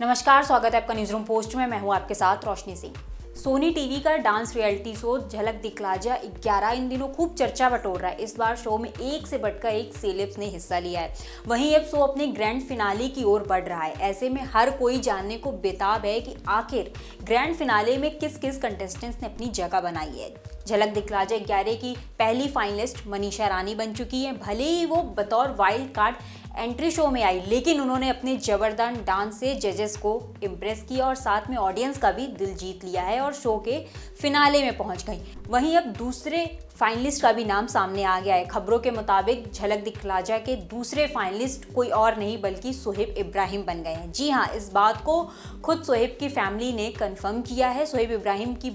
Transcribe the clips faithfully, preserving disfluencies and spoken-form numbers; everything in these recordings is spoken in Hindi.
नमस्कार, स्वागत है आपका न्यूज रूम पोस्ट में। मैं हूं आपके साथ रोशनी सिंह। सोनी टीवी का डांस रियलिटी शो झलक दिखलाज़ा ग्यारह इन दिनों खूब चर्चा बटोर रहा है। इस बार शो में एक से बढ़कर एक सेलेब्स ने हिस्सा लिया है। वहीं अब शो अपने ग्रैंड फिनाले की ओर बढ़ रहा है। ऐसे में हर कोई जानने को बेताब है कि आखिर ग्रैंड फिनाले में किस किस कंटेस्टेंट्स ने अपनी जगह बनाई है। झलक दिखलाज़ा ग्यारह की पहली फाइनलिस्ट मनीषा रानी बन चुकी हैं। भले ही वो बतौर वाइल्ड कार्ड एंट्री शो में आई, लेकिन उन्होंने अपने जबरदस्त डांस से जजेस को इम्प्रेस किया और साथ में ऑडियंस का भी दिल जीत लिया है और शो के फिनाले में पहुंच गई। वहीं अब दूसरे फाइनलिस्ट का भी नाम सामने आ गया है। खबरों के मुताबिक झलक दिखलाज़ा के दूसरे फाइनलिस्ट कोई और नहीं बल्कि शोएब इब्राहिम बन गए हैं। जी हाँ, इस बात को खुद शोएब की फैमिली ने कंफर्म किया है। शोएब इब्राहिम की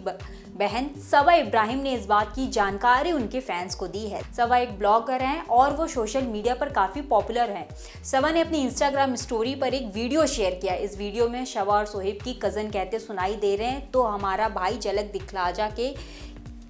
बहन सबा इब्राहिम ने इस बात की जानकारी उनके फैंस को दी है। सबा एक ब्लॉगर हैं और वो सोशल मीडिया पर काफ़ी पॉपुलर हैं। सबा ने अपनी इंस्टाग्राम स्टोरी पर एक वीडियो शेयर किया। इस वीडियो में सबा और शोएब की कज़न कहते सुनाई दे रहे हैं, तो हमारा भाई झलक दिखलाज़ा के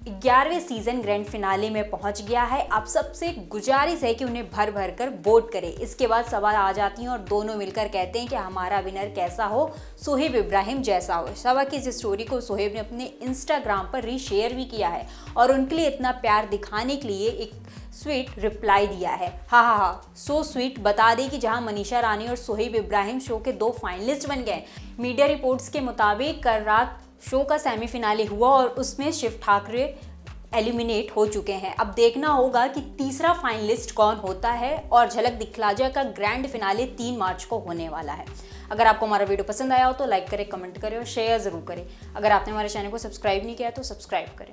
ग्यारहवें सीजन ग्रैंड फिनाले में पहुंच गया है। आप सबसे गुजारिश है कि उन्हें भर भर कर वोट करें। इसके बाद सवाल आ जाती हैं और दोनों मिलकर कहते हैं कि हमारा विनर कैसा हो, शोएब इब्राहिम जैसा हो। सबा की इस स्टोरी को शोएब ने अपने इंस्टाग्राम पर रीशेयर भी किया है और उनके लिए इतना प्यार दिखाने के लिए एक स्वीट रिप्लाई दिया है। हा हा हा, सो स्वीट। बता दें कि जहां मनीषा रानी और शोएब इब्राहिम शो के दो फाइनलिस्ट बन गए। मीडिया रिपोर्ट्स के मुताबिक कल रात शो का सेमीफिनाले हुआ और उसमें शिव ठाकरे एलिमिनेट हो चुके हैं। अब देखना होगा कि तीसरा फाइनलिस्ट कौन होता है और झलक दिखलाज़ा का ग्रैंड फिनाले तीन मार्च को होने वाला है। अगर आपको हमारा वीडियो पसंद आया हो तो लाइक करें, कमेंट करें और शेयर ज़रूर करें। अगर आपने हमारे चैनल को सब्सक्राइब नहीं किया तो सब्सक्राइब करें।